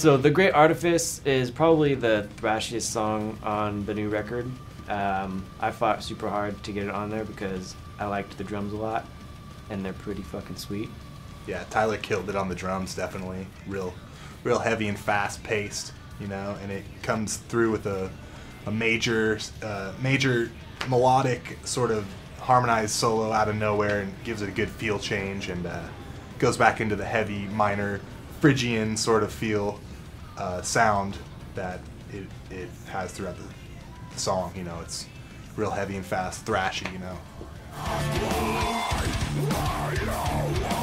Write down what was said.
So The Great Artifice is probably the thrashiest song on the new record. I fought super hard to get it on there because I liked the drums a lot, and they're pretty fucking sweet. Yeah, Tyler killed it on the drums, definitely. Real heavy and fast-paced, you know, and it comes through with a major melodic sort of harmonized solo out of nowhere, and gives it a good feel change, and goes back into the heavy, minor, Phrygian sort of feel sound that it has throughout the song. You know, it's real heavy and fast, thrashy, you know.